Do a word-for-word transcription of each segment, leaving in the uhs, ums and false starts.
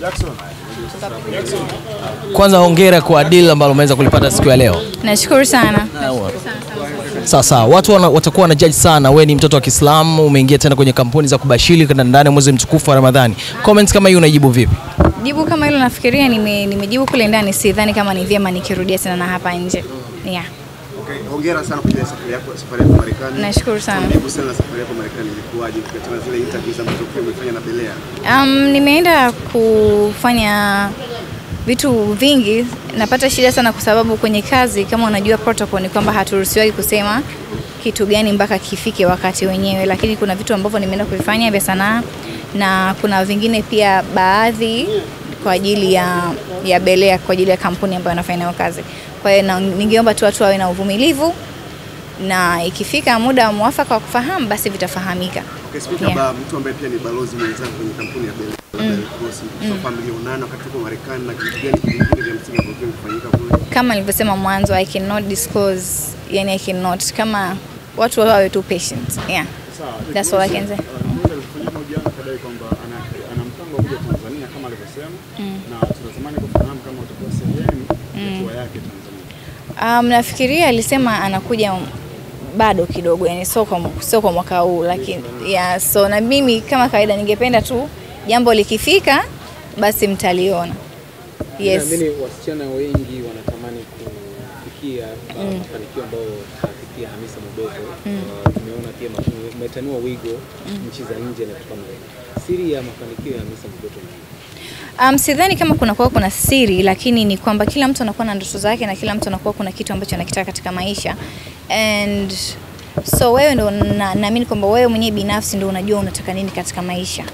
Jackson. Jackson. Kwanza hongera kwa deal ambalo umeweza kulipata siku ya leo. Nashukuru sana. Sasa watu watakuwa wana judge sana, wewe ni mtoto wa Kiislamu, umeingia tena kwenye kampuni za kubashiri kana ndani mwezi mtukufu wa Ramadhani. Comments kama hiyo unajibu vipi? Jibu kama hilo nafikiria nimejibu kule ndani, sidhani kama ni vyema nikirudia sana na hapa nje. Yeah. Okay, hongera sana kwa safari yako safari ya Marekani. Nashukuru sana. Nimejibu sana safari yako Marekani ilikuwaje katika zile interviews ambazo umefanya na Belea? Um nimeenda kufanya vitu vingi, napata shida sana kwa sababu kwenye kazi kama unajua protocol ni kwamba haturuhusiwi kusema kitu gani mpaka kifike wakati wenyewe, lakini kuna vitu ambavyo nimeenda kufanya vya sanaa na kuna vingine pia baadhi kwa ajili ya ya Belea, kwa ajili ya kampuni ambayo nafanya nayo kazi. Kwa hiyo ningeomba tu watu wawe na uvumilivu na ikifika muda mwafaka wa kufahamu basi vitafahamika. Okay, speaker, yeah. Ba, mtu ambaye pia ni balozi mwenzangu kwenye kampuni ya Belea. Mm. Mm. Kama nilivyosema mwanzo, I cannot disclose, yani I cannot, kama watu wawe tu patient. Yeah, that's all I can say. Um, nafikiria alisema anakuja bado kidogo, yani soko soko mwaka huu, lakini yeah, so na mimi kama kawaida ningependa tu jambo likifika basi mtaliona. Yes. Mimi wasichana wengi wanatamani kufikia mafanikio ambayo kufikia Hamisa Mobetto. Tumeona pia umetanua wigo nchi za nje na kama siri ya mafanikio ya Hamisa Mobetto. Um, sidhani kama kuna kwa kuna siri, lakini ni kwamba kila mtu anakuwa na ndoto zake na kila mtu anakuwa kuna kitu ambacho anakitaka katika maisha. And so wewe ndo naamini na kwamba wewe mwenyewe binafsi ndo unajua unataka nini katika maisha.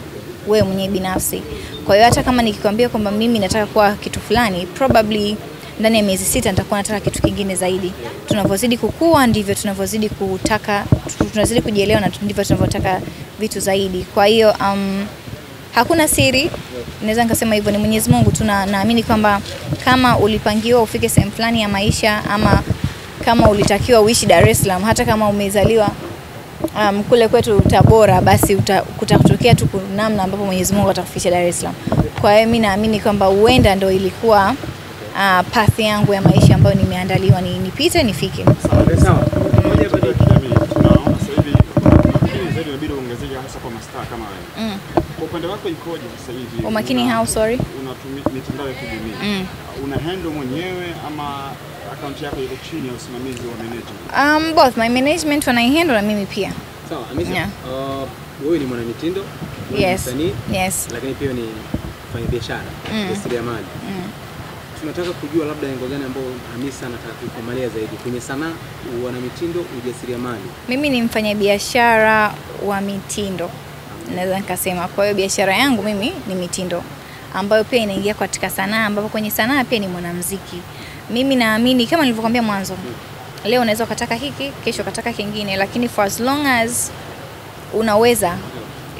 Wewe mwenyewe binafsi. Kwa hiyo hata kama nikikwambia kwamba mimi nataka kuwa kitu fulani, probably ndani ya miezi sita nitakuwa nataka kitu kingine zaidi. Tunavozidi kukua ndivyo tunavozidi kutaka, tunazidi kujielewa na ndivyo tunavotaka vitu zaidi. Kwa hiyo um hakuna siri. Naweza nikasema hivyo ni Mwenyezi Mungu tu, naamini kwamba kama ulipangiwa ufike sehemu fulani ya maisha ama kama ulitakiwa uishi Dar es Salaam, hata kama umezaliwa um, kule kwetu Tabora, basi kutakutokea tu namna ambapo Mwenyezi Mungu atakufikisha Dar es Salaam. Kwa hiyo mimi naamini kwamba uenda ndio ilikuwa uh, path yangu ya maisha ambayo nimeandaliwa ni nipite nifike. Sawa. Moja baada ya jamii tunaona sasa hivi zaidi inabidi uongezeke hasa kwa mastaa kama wewe. Kwa upande wako ikoje sasa hivi? Umakini how sorry? Unatumia mitandao ya kijamii. Una handle mwenyewe ama account yako iko chini ya usimamizi wa manager? Um both my management when I handle na mimi pia. Sawa, so, Hamisa. Yeah. Uh, wewe ni mwanamitindo? Yes. Msanii? Yes. Lakini pia ni mfanya biashara, mjasiriamali. Mm. Mm. Tunataka kujua labda lengo gani ambao Hamisa anataka kukomalia zaidi kwenye sanaa, wanamitindo, ujasiriamali. Mimi ni mfanya biashara wa mitindo. Naweza nikasema kwa hiyo biashara yangu mimi ni mitindo ambayo pia inaingia katika sanaa, ambapo kwenye sanaa pia ni mwanamuziki. Mimi naamini kama nilivyokuambia mwanzo, leo unaweza ukataka hiki, kesho kataka kingine, lakini for as long as unaweza,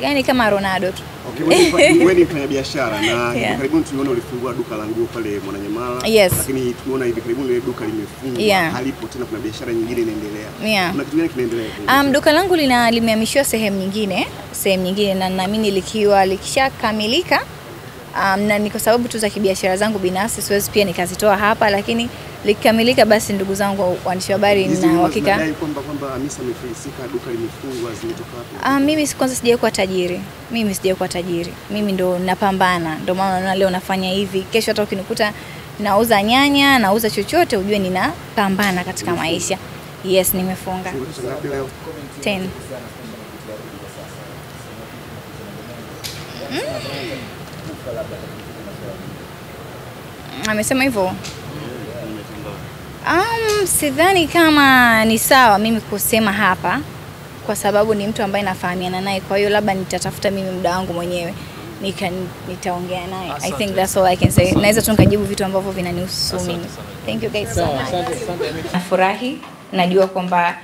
yani kama Ronaldo tu. Okay, wewe ni mfanya biashara na yeah. Karibuni tuliona ulifungua duka la nguo pale Mwananyamala. Yes. Lakini tuliona hivi karibuni ile duka limefungwa, yeah. Halipo tena, kuna biashara nyingine inaendelea. Yeah. Kuna kitu gani kinaendelea? Um duka langu lina limehamishwa sehemu nyingine, sehemu nyingine na naamini likiwa likishakamilika um na ni kwa sababu tu za kibiashara zangu binafsi, siwezi pia nikazitoa hapa, lakini likikamilika basi ndugu zangu waandishi habari na uhakika nadai kwamba kwamba Hamisa amefilisika duka limefungwa zimetoka hapo. Ah mimi kwanza sijaikuwa tajiri. Mimi sijaikuwa tajiri. Mimi ndo napambana. Ndio maana leo nafanya hivi. Kesho hata ukinikuta nauza nyanya, nauza chochote, ujue ninapambana katika maisha. Yes, nimefunga. ten. Mm. Amesema hivyo. Um, sidhani kama ni sawa mimi kusema hapa kwa sababu ni mtu ambaye nafahamiana naye, kwa hiyo labda nitatafuta mimi muda wangu mwenyewe nika nitaongea naye. I think that's all I can say. Naweza tu nikajibu vitu ambavyo vinanihusu mimi. Thank you guys so much. Nafurahi, najua kwamba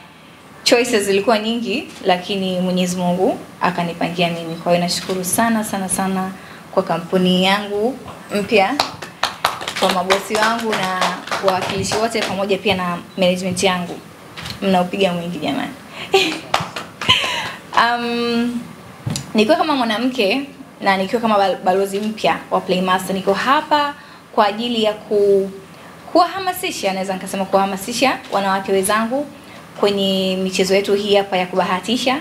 choices zilikuwa nyingi lakini Mwenyezi Mungu akanipangia mimi. Kwa hiyo nashukuru sana sana sana kwa kampuni yangu mpya, kwa mabosi wangu na wawakilishi wote pamoja pia na management yangu. Mnaupiga mwingi jamani. um Niko kama mwanamke na nikiwa kama balozi mpya wa Playmaster niko hapa kwa ajili ya ku kuhamasisha, naweza nikasema kuhamasisha wanawake wenzangu kwenye michezo yetu hii hapa ya kubahatisha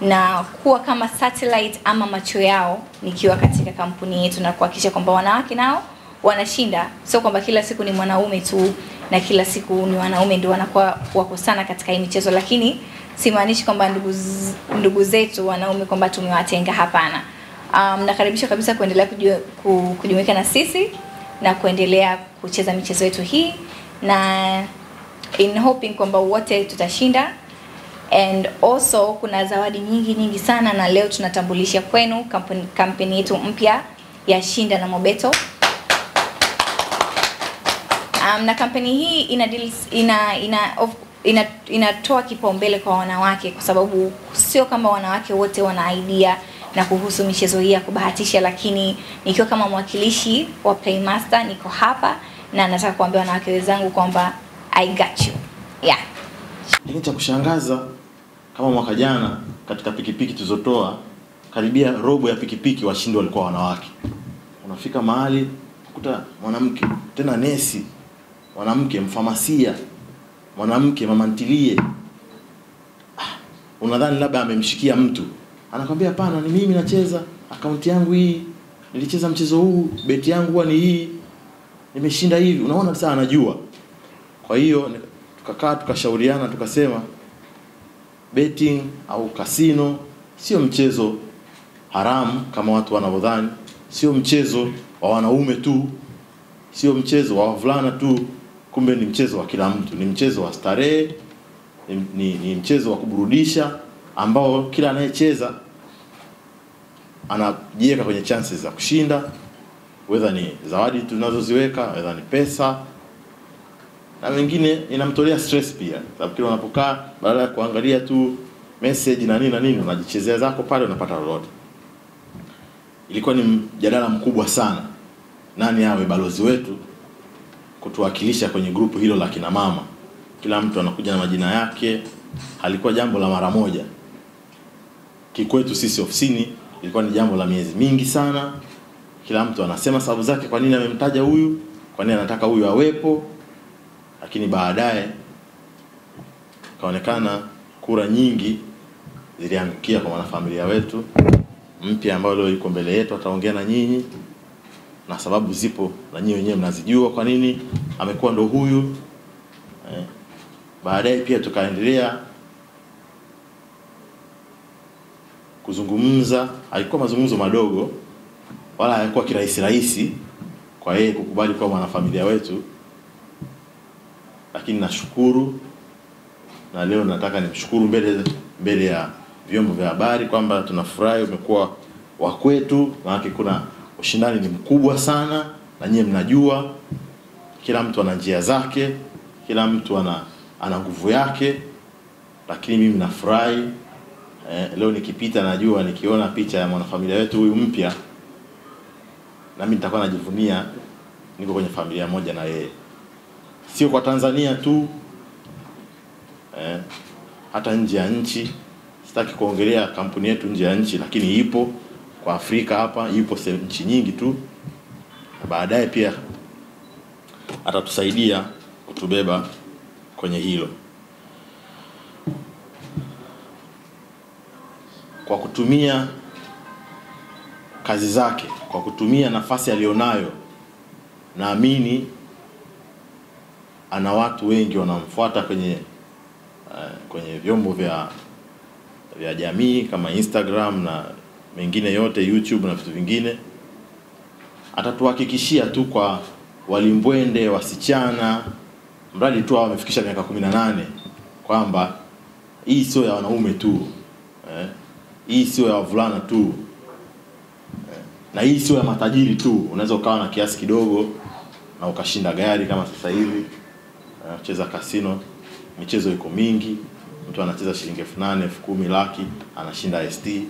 na kuwa kama satellite ama macho yao nikiwa katika kampuni yetu na kuhakikisha kwamba wanawake nao wanashinda, sio kwamba kila siku ni mwanaume tu na kila siku ni wanaume ndio wanakuwa wako sana katika hii michezo. Lakini simaanishi kwamba ndugu ndugu zetu wanaume kwamba tumewatenga, hapana. Um, nakaribisha kabisa kuendelea kujumuika na sisi na kuendelea kucheza michezo yetu hii, na in hoping kwamba wote tutashinda. And also kuna zawadi nyingi nyingi sana, na leo tunatambulisha kwenu kampuni kampeni yetu mpya ya Shinda na Mobetto. Um, na kampeni hii ina deals, ina ina of, ina inatoa kipaumbele kwa wanawake kwa sababu sio kama wanawake wote wana idea na kuhusu michezo hii ya kubahatisha, lakini nikiwa kama mwakilishi wa Playmaster niko hapa na nataka kuambia wanawake wenzangu kwamba I got you. Yeah. Ni cha kushangaza kama mwaka jana katika pikipiki tulizotoa karibia robo ya pikipiki washindi walikuwa wanawake. Unafika mahali kukuta mwanamke, tena nesi, mwanamke mfamasia, mwanamke mama ntilie. Unadhani labda amemshikia mtu. Anakwambia hapana, ni mimi nacheza, akaunti yangu hii, nilicheza mchezo huu, beti yangu ni hii, nimeshinda hivi. Unaona kabisa anajua. Kwa hiyo tukakaa tukashauriana tukasema betting au casino sio mchezo haramu kama watu wanavyodhani, sio mchezo wa wanaume tu, sio mchezo wa wavulana tu, kumbe ni mchezo wa kila mtu, ni mchezo wa starehe, ni, ni, ni mchezo wa kuburudisha ambao kila anayecheza anajiweka kwenye chances za kushinda, whether ni zawadi tunazoziweka, whether ni pesa. Na mengine inamtolea stress pia, sababu kila unapokaa badala ya kuangalia tu message na nini na nini unajichezea zako pale unapata lolote. Ilikuwa ni mjadala mkubwa sana, nani awe balozi wetu kutuwakilisha kwenye grupu hilo la kina mama. Kila mtu anakuja na majina yake, halikuwa jambo la mara moja. Kikwetu sisi ofisini ilikuwa ni jambo la miezi mingi sana. Kila mtu anasema sababu zake kwa nini amemtaja huyu, kwa nini anataka huyu awepo. Lakini baadaye kaonekana kura nyingi ziliangukia kwa wanafamilia wetu mpya ambao leo yuko mbele yetu, ataongea na nyinyi na sababu zipo na nyinyi wenyewe mnazijua kwa nini amekuwa ndo huyu. Eh, baadaye pia tukaendelea kuzungumza, haikuwa mazungumzo madogo wala haikuwa kirahisi rahisi kwa yeye kukubali kwa wanafamilia wetu. Lakini nashukuru, na leo nataka nimshukuru mbele mbele ya vyombo vya habari kwamba tunafurahi umekuwa wa kwetu, maana kuna ushindani ni mkubwa sana na nyinyi mnajua kila mtu ana njia zake, kila mtu ana ana nguvu yake. Lakini mimi nafurahi eh, leo nikipita najua nikiona picha ya mwanafamilia wetu huyu mpya na mimi nitakuwa najivunia niko kwenye familia moja na yeye. Sio kwa Tanzania tu, eh, hata nje ya nchi. Sitaki kuongelea kampuni yetu nje ya nchi, lakini ipo kwa Afrika hapa, ipo nchi nyingi tu. Baadaye pia atatusaidia kutubeba kwenye hilo. Kwa kutumia kazi zake, kwa kutumia nafasi alionayo, naamini ana watu wengi wanamfuata kwenye uh, kwenye vyombo vya vya jamii kama Instagram na mengine yote, YouTube na vitu vingine. Atatuhakikishia tu kwa walimbwende wasichana, mradi tu wamefikisha miaka kumi na nane, kwamba hii sio ya wanaume tu, eh, hii sio ya wavulana tu, eh, na hii sio ya matajiri tu. Unaweza ukawa na kiasi kidogo na ukashinda gari kama sasa hivi. Anacheza casino, michezo iko mingi, mtu anacheza shilingi elfu nane, elfu kumi, laki, anashinda S T.